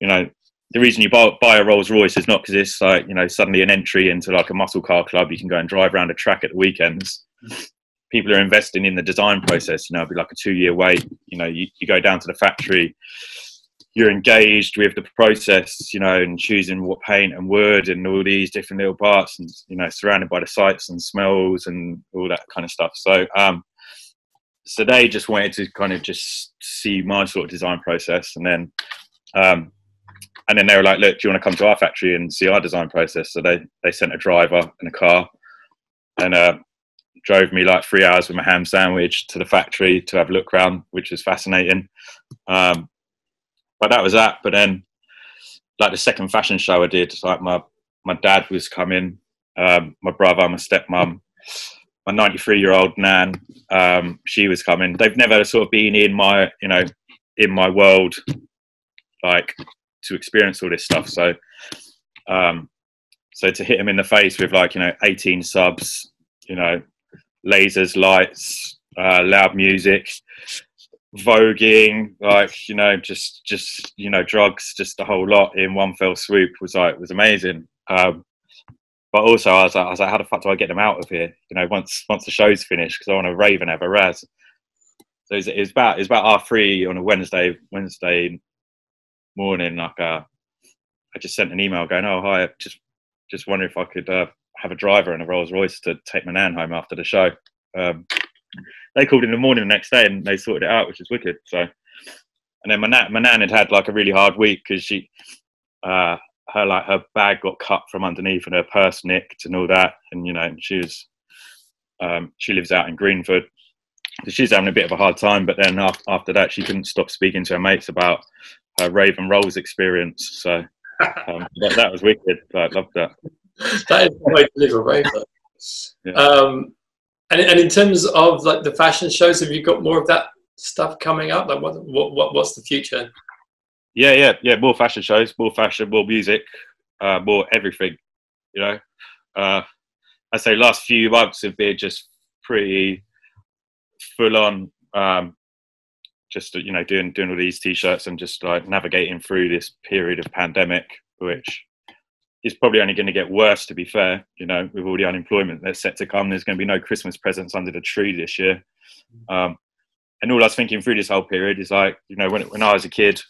you know, the reason you buy, buy a Rolls-Royce is not because it's like, you know, suddenly an entry into like a muscle car club. You can go and drive around a track at the weekends. People are investing in the design process, you know, it'll be like a two-year wait, you know, you, you go down to the factory, you're engaged with the process, you know, and choosing what paint and wood and all these different little parts, and, you know, surrounded by the sights and smells and all that kind of stuff. So, um, so they just wanted to kind of just see my sort of design process, and then, um, and then they were like, look, do you want to come to our factory and see our design process? So they, they sent a driver and a car, and, uh, drove me like three hours with my ham sandwich to the factory to have a look round, which was fascinating. Um, but that was that. But then, like, the second fashion show I did, like, my, my dad was coming, um, my brother, my stepmom, my ninety-three year old nan, um, she was coming. They've never sort of been in my, you know, in my world, like, to experience all this stuff. So, um, so to hit them in the face with, like, you know, eighteen subs, you know, lasers, lights, uh, loud music, voguing, like, you know, just, just, you know, drugs, just the whole lot in one fell swoop was like, was amazing. Um, but also I was like, I was like, how the fuck do I get them out of here? You know, once, once the show's finished, cause I want to rave and have a raz. So it was, it was about, it was about half three on a Wednesday, Wednesday morning. Like, uh, I just sent an email going, oh, hi, I just, just wondering if I could, uh, have a driver and a Rolls-Royce to take my nan home after the show. Um, They called in the morning the next day and they sorted it out, which is wicked. So, and then my nan, my nan had had like a really hard week because she, uh, her like her bag got cut from underneath and her purse nicked and all that. And you know, she was, um, she lives out in Greenford, so she's having a bit of a hard time. But then after, after that, she couldn't stop speaking to her mates about her rave and rolls experience. So um, that, that was wicked. I loved that. That is the way to live a rave. Yeah. Um, And, and in terms of like the fashion shows, have you got more of that stuff coming up? Like, what, what, what what's the future? Yeah, yeah, yeah. More fashion shows, more fashion, more music, uh, more everything. You know, uh, I say last few months have been just pretty full on. Um, just you know, doing doing all these t-shirts and just like navigating through this period of pandemic, which. It's probably only going to get worse, to be fair, you know, with all the unemployment that's set to come. There's going to be no Christmas presents under the tree this year. Um, and all I was thinking through this whole period is like, you know, when, when I was a kid,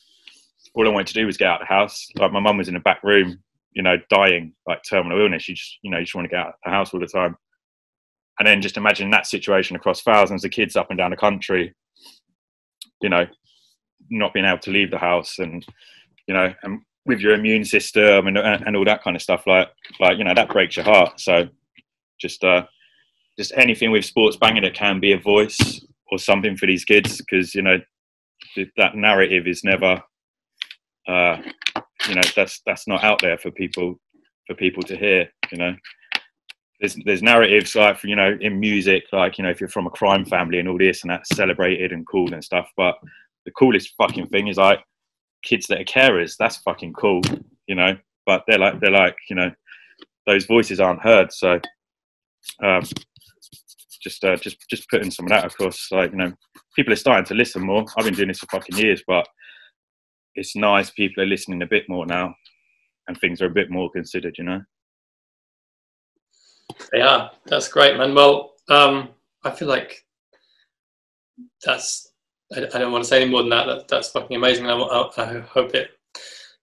all I wanted to do was get out of the house. Like my mum was in the back room, you know, dying, like terminal illness. You just, you know, you just want to get out of the house all the time. And then just imagine that situation across thousands of kids up and down the country, you know, not being able to leave the house and, you know, and, with your immune system and, and all that kind of stuff, like, like, you know, that breaks your heart. So just, uh, just anything with Sports Banger that can be a voice or something for these kids. Cause you know, that narrative is never, uh, you know, that's, that's not out there for people, for people to hear, you know, there's, there's narratives like, you know, in music, like, you know, if you're from a crime family and all this and that's celebrated and cool and stuff. But the coolest fucking thing is like, kids that are carers, that's fucking cool, you know, but they're like, they're like, you know, those voices aren't heard. So, um, just, uh, just, just putting some of that across, like, you know, people are starting to listen more. I've been doing this for fucking years, but it's nice. People are listening a bit more now and things are a bit more considered, you know? They are. That's great, man. Well, um, I feel like that's, I don't want to say any more than that. that that's fucking amazing. I, I, I hope it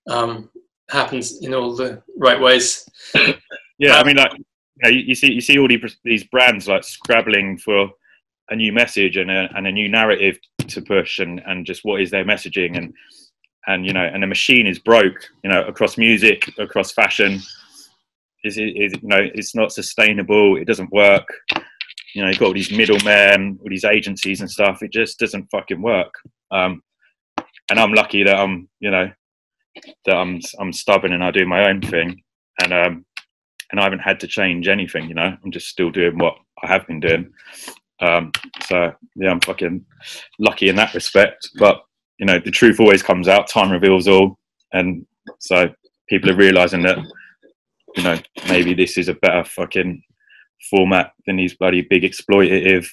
um, happens in all the right ways. Yeah, um, I mean, like you, know, you, you see, you see all the, these brands like scrabbling for a new message and a, and a new narrative to push, and, and just what is their messaging, and and you know, and the machine is broke. You know, across music, across fashion, is is you know, it's not sustainable. It doesn't work. You know, you've got all these middlemen, all these agencies and stuff. It just doesn't fucking work. Um, and I'm lucky that I'm, you know, that I'm, I'm stubborn and I do my own thing. And, um, and I haven't had to change anything, you know, I'm just still doing what I have been doing. Um, so yeah, I'm fucking lucky in that respect, but you know, the truth always comes out, time reveals all. And so people are realizing that, you know, maybe this is a better fucking format than these bloody big exploitative,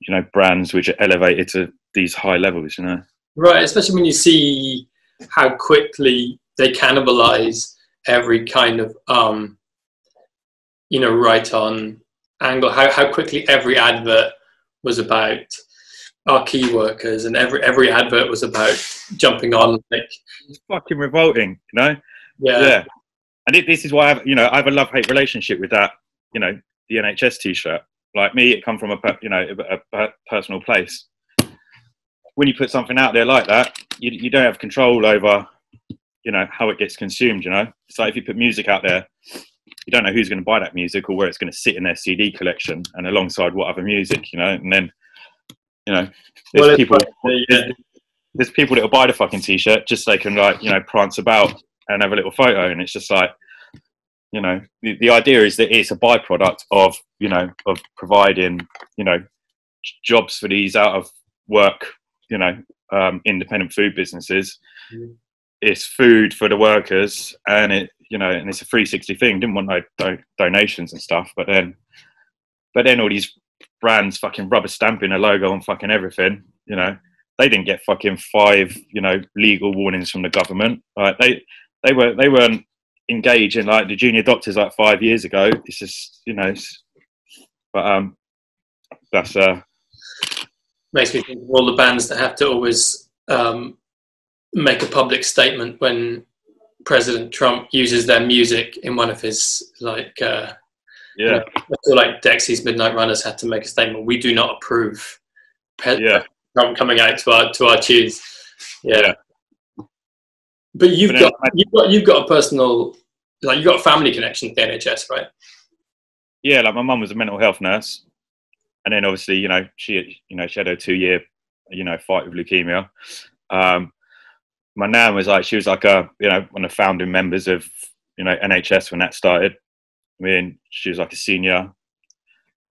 you know, brands which are elevated to these high levels, you know. Right, especially when you see how quickly they cannibalize every kind of, um, you know, right-on angle. How how quickly every advert was about our key workers, and every every advert was about jumping on. Like, it's fucking revolting, you know. Yeah. Yeah. And it, this is why I've, you know, I have a love-hate relationship with that. You know, the N H S t-shirt, like me, it come from a, you know, a, a personal place. When you put something out there like that, you, you don't have control over, you know, how it gets consumed, you know. It's like if you put music out there, you don't know who's going to buy that music or where it's going to sit in their C D collection and alongside what other music, you know. And then, you know, there's, well, people, funny, yeah. there's, there's people that will buy the fucking t-shirt just so they can, like, you know, prance about and have a little photo. And it's just like, you know, the, the idea is that it's a byproduct of, you know, of providing, you know, jobs for these out of work, you know, um, independent food businesses. Mm. It's food for the workers, and it, you know, and it's a three sixty thing. Didn't want no do donations and stuff, but then, but then all these brands fucking rubber stamping a logo on fucking everything. You know, they didn't get fucking five, you know, legal warnings from the government. Like they, they were, they weren't engaged in like the junior doctors like five years ago. It's just, you know, it's, but um, that's uh, makes me think of all the bands that have to always um. make a public statement when President Trump uses their music in one of his, like, uh, yeah, I feel like Dexy's Midnight Runners had to make a statement. We do not approve Pe yeah. Trump coming out to our to our tunes. Yeah, yeah. But you've but got you've got you've got a personal, like, you've got a family connection to the N H S, right? Yeah, like my mum was a mental health nurse, and then obviously, you know, she you know she had her two year you know fight with leukemia. Um, my nan was like, she was like a, you know, one of the founding members of, you know, N H S when that started. I mean, she was like a senior,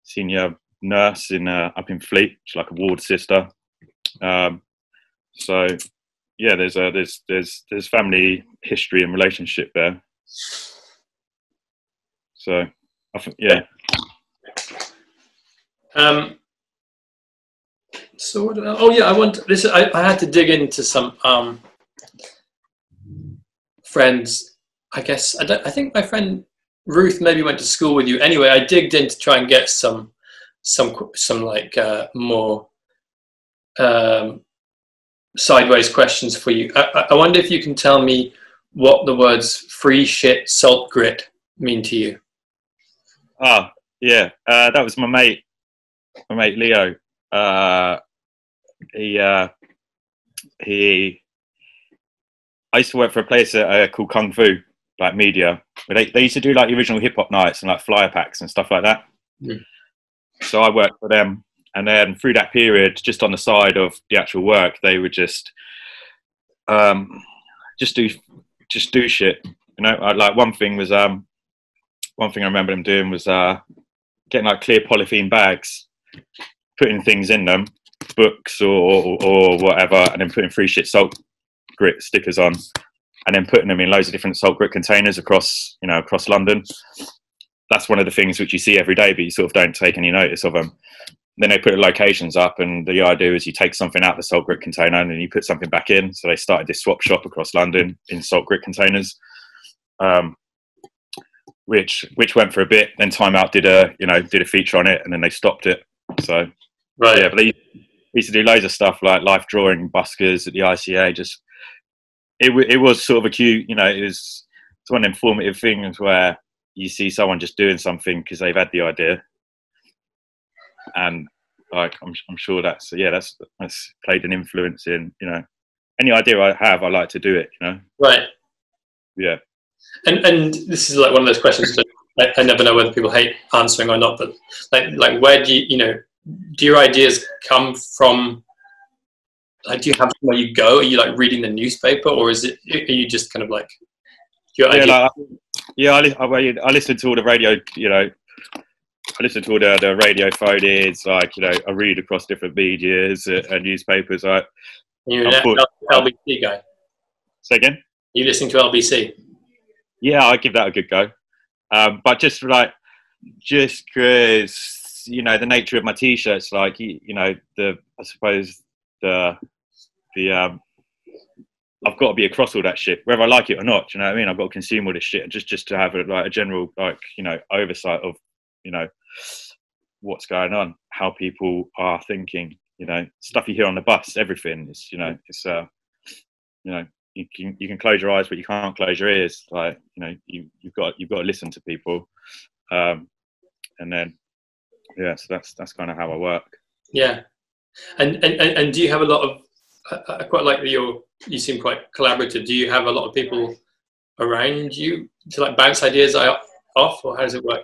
senior nurse in, uh, up in Fleet. She's like a ward sister. Um, so yeah, there's a, there's, there's, there's family history and relationship there. So I think, yeah. Um, so what, oh yeah, I want this, I, I had to dig into some, um, friends, I guess. I, don't, I think my friend Ruth maybe went to school with you. Anyway, I digged in to try and get some, some, some like uh, more um, sideways questions for you. I, I wonder if you can tell me what the words "free shit salt grit" mean to you. Ah, oh, yeah, uh, that was my mate, my mate Leo. Uh, he uh, he. I used to work for a place uh, called Kung Fu, like media. But they, they used to do like the original hip hop nights and like flyer packs and stuff like that. Mm. So I worked for them. And then through that period, just on the side of the actual work, they would just, um, just do, just do shit. You know, I'd, like one thing was, um, one thing I remember them doing was, uh, getting like clear polythene bags, putting things in them, books or, or, or whatever, and then putting free shit salt grit stickers on, and then putting them in loads of different salt grit containers across, you know, across London. That's one of the things which you see every day, but you sort of don't take any notice of them. Then they put locations up, and the idea is you take something out of the salt grit container and then you put something back in. So they started this swap shop across London in salt grit containers, um, which which went for a bit. Then Time Out did a you know did a feature on it, and then they stopped it. So right, yeah, but they used to do loads of stuff like life drawing buskers at the I C A, just. It, it was sort of a cute, you know, it was it's one of the informative things where you see someone just doing something because they've had the idea. And like, I'm, I'm sure that's, yeah, that's, that's played an influence in, you know, any idea I have, I like to do it, you know? Right. Yeah. And, and this is like one of those questions that like, I never know whether people hate answering or not, but like, like where do you, you know, do your ideas come from? Like, do you have where you go? Are you like reading the newspaper, or is it? Are you just kind of like? Your yeah, like, yeah. I, li I, I listen to all the radio. You know, I listen to all the, the radio phone-ins. Like, you know, I read across different medias and uh, uh, newspapers. Like, you're an L B C guy. Say again. Are you listening to L B C? Yeah, I give that a good go. Um, but just like, just because you know the nature of my t-shirts, like you, you know the I suppose. The, the um, I've got to be across all that shit, whether I like it or not. Do you know what I mean? I've got to consume all this shit, and just just to have a, like a general, like you know, oversight of, you know, what's going on, how people are thinking. You know, stuff you hear on the bus, everything. It's you know, it's uh, you know, you can you can close your eyes, but you can't close your ears. Like you know, you you've got you've got to listen to people, um, and then yeah, so that's that's kind of how I work. Yeah. And, and and do you have a lot of? I, I quite like that you you seem quite collaborative. Do you have a lot of people around you to like bounce ideas off, or how does it work?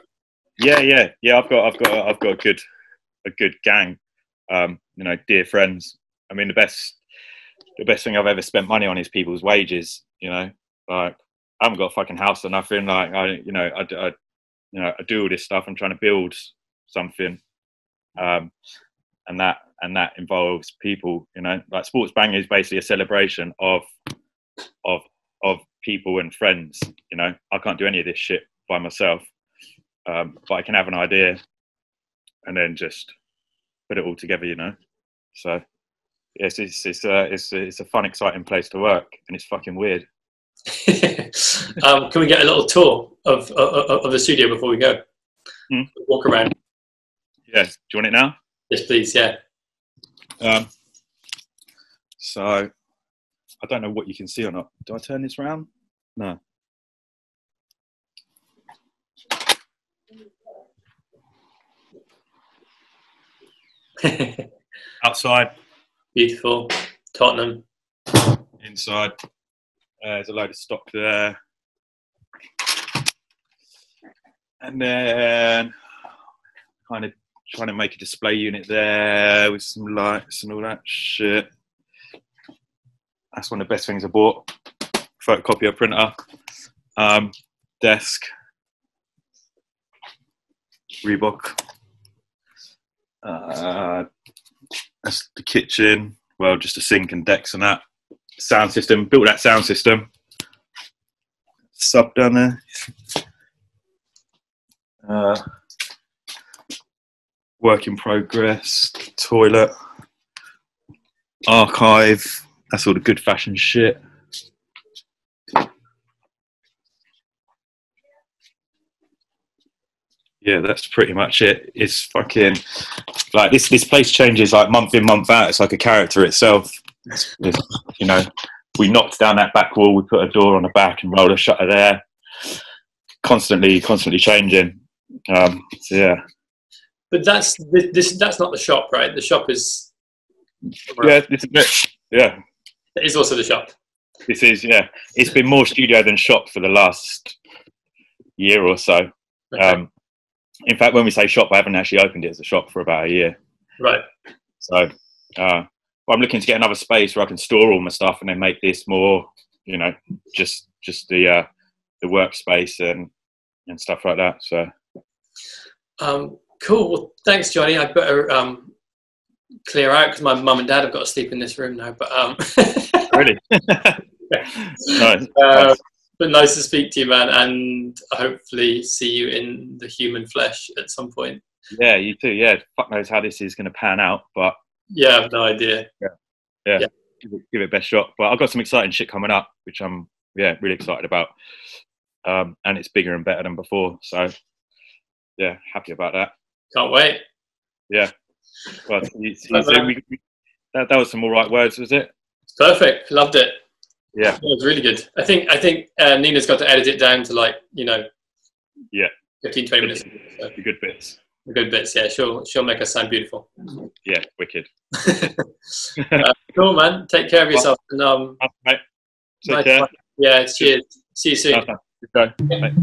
Yeah, yeah, yeah. I've got I've got I've got a good a good gang. Um, you know, dear friends. I mean, the best the best thing I've ever spent money on is people's wages. You know, like I haven't got a fucking house or nothing. Like, I, you know, I, I, you know, I do all this stuff. I'm trying to build something, um, and that and that involves people. You know, like Sports Banger is basically a celebration of of of people and friends. You know, I can't do any of this shit by myself, um, but I can have an idea and then just put it all together. You know, so yes, it's it's a uh, it's it's a fun, exciting place to work, and it's fucking weird. um, can we get a little tour of, of of the studio before we go? Hmm? Walk around. Yes. Do you want it now? Yes, please. Yeah. Um, so I don't know what you can see or not. Do I turn this round? No. Outside. Beautiful. Tottenham. Inside. Uh, there's a load of stock there, and then kind of trying to make a display unit there with some lights and all that shit. That's one of the best things I bought. Photocopier, printer, um, desk, Reebok. Uh, that's the kitchen. Well, just a sink and decks and that. Sound system, built that sound system. Sub down there. Uh, work in progress, toilet, archive. That's all the good fashion shit. Yeah, that's pretty much it. It's fucking like this. This place changes like month in, month out. It's like a character itself. It's, it's, you know, we knocked down that back wall, we put a door on the back and rolled a shutter there. Constantly, constantly changing. Um, so yeah. But that's this. That's not the shop, right? The shop is. Yeah, it's a bit. Yeah. It is also the shop. This is yeah. It's been more studio than shop for the last year or so. Okay. Um, in fact, when we say shop, I haven't actually opened it as a shop for about a year. Right. So. Uh, I'm looking to get another space where I can store all my stuff and then make this more, you know, just just the uh, the workspace and and stuff like that. So, um, cool. Well, thanks, Johnny. I'd better um, clear out because my mum and dad have got to sleep in this room now. But um, really, nice. Uh, but nice to speak to you, man, and hopefully see you in the human flesh at some point. Yeah, you too. Yeah, fuck knows how this is going to pan out, but. Yeah, I have no idea. Yeah, yeah. yeah. Give, it, give it a best shot. But I've got some exciting shit coming up, which I'm yeah really excited about. Um, and it's bigger and better than before. So yeah, happy about that. Can't wait. Yeah. Well, you, you, so we, we, that that was some all right words, was it? Perfect. Loved it. Yeah, it was really good. I think I think uh, Nina's got to edit it down to like you know. Yeah. fifteen, twenty minutes. So. The good bits. The good bits, yeah. She'll she'll make us sound beautiful. Yeah, wicked. uh, cool, man. Take care of yourself. And, um, right. Take nice care. Time. Yeah, cheers. See you soon. Okay. Good day. Bye. Bye.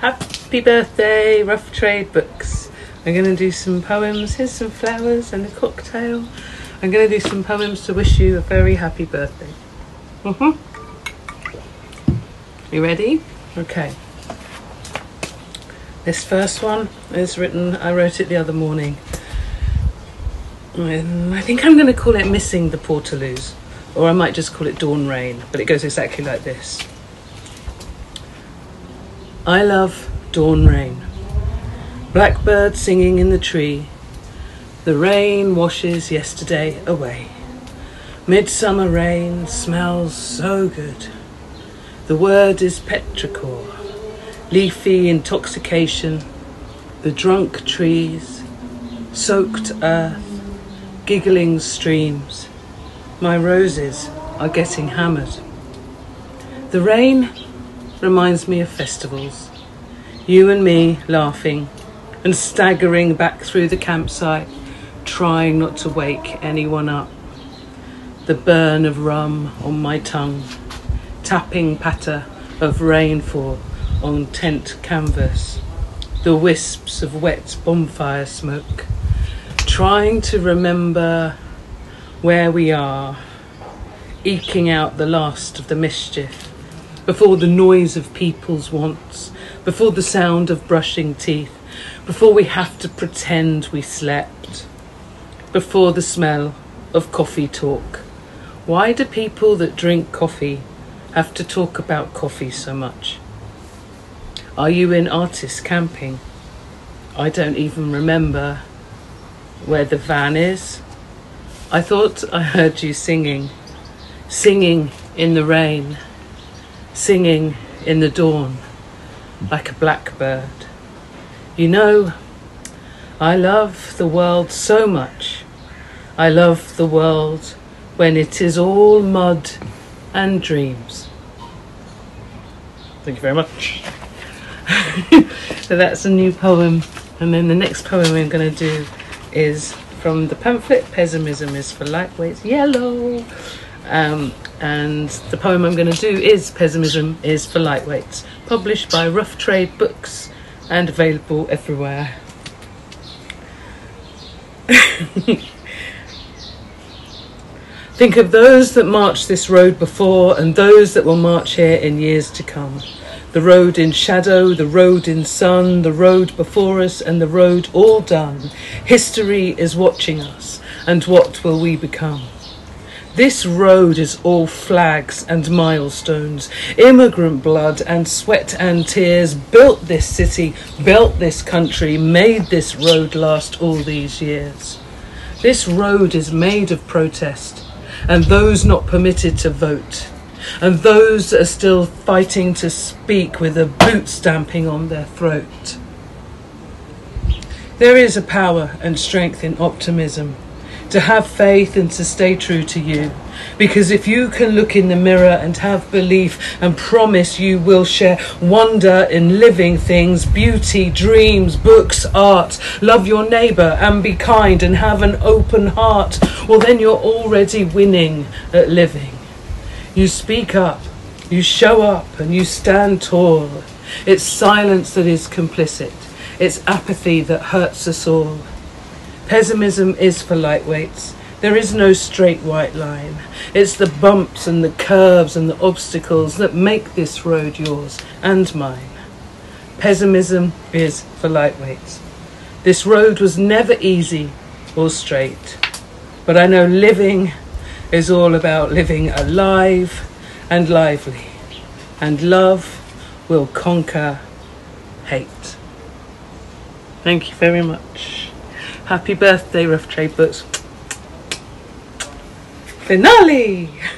Happy birthday, Rough Trade Books. I'm going to do some poems. Here's some flowers and a cocktail. I'm going to do some poems to wish you a very happy birthday. Mm-hmm. You ready? Okay. This first one is written, I wrote it the other morning. And I think I'm going to call it Missing the Portaloos, or I might just call it Dawn Rain, but it goes exactly like this. I love dawn rain, blackbird singing in the tree. The rain washes yesterday away. Midsummer rain smells so good. The word is petrichor, leafy intoxication, the drunk trees, soaked earth, giggling streams. My roses are getting hammered. The rain reminds me of festivals. You and me laughing and staggering back through the campsite, trying not to wake anyone up. The burn of rum on my tongue, tapping patter of rainfall on tent canvas, the wisps of wet bonfire smoke, trying to remember where we are, eking out the last of the mischief, before the noise of people's wants, before the sound of brushing teeth, before we have to pretend we slept, before the smell of coffee talk. Why do people that drink coffee have to talk about coffee so much? Are you in artist camping? I don't even remember where the van is. I thought I heard you singing, singing in the rain, singing in the dawn, like a blackbird. You know, I love the world so much. I love the world when it is all mud and dreams. Thank you very much. So that's a new poem, and then the next poem I'm going to do is from the pamphlet Pessimism is for Lightweights, yellow, um, and the poem I'm going to do is Pessimism is for Lightweights, published by Rough Trade Books and available everywhere. Think of those that marched this road before and those that will march here in years to come. The road in shadow, the road in sun, the road before us and the road all done. History is watching us, and what will we become? This road is all flags and milestones, immigrant blood and sweat and tears, built this city, built this country, made this road last all these years. This road is made of protest, and those not permitted to vote, and those are still fighting to speak with a boot stamping on their throat. There is a power and strength in optimism, to have faith and to stay true to you, because if you can look in the mirror and have belief and promise, you will share wonder in living things, beauty, dreams, books, art. Love your neighbour and be kind and have an open heart. Well, then you're already winning at living. You speak up, you show up, and you stand tall. It's silence that is complicit. It's apathy that hurts us all. Pessimism is for lightweights. There is no straight white line. It's the bumps and the curves and the obstacles that make this road yours and mine. Pessimism is for lightweights. This road was never easy or straight, but I know living is all about living alive and lively, and love will conquer hate. Thank you very much. Happy birthday, Rough Trade Books. Finale!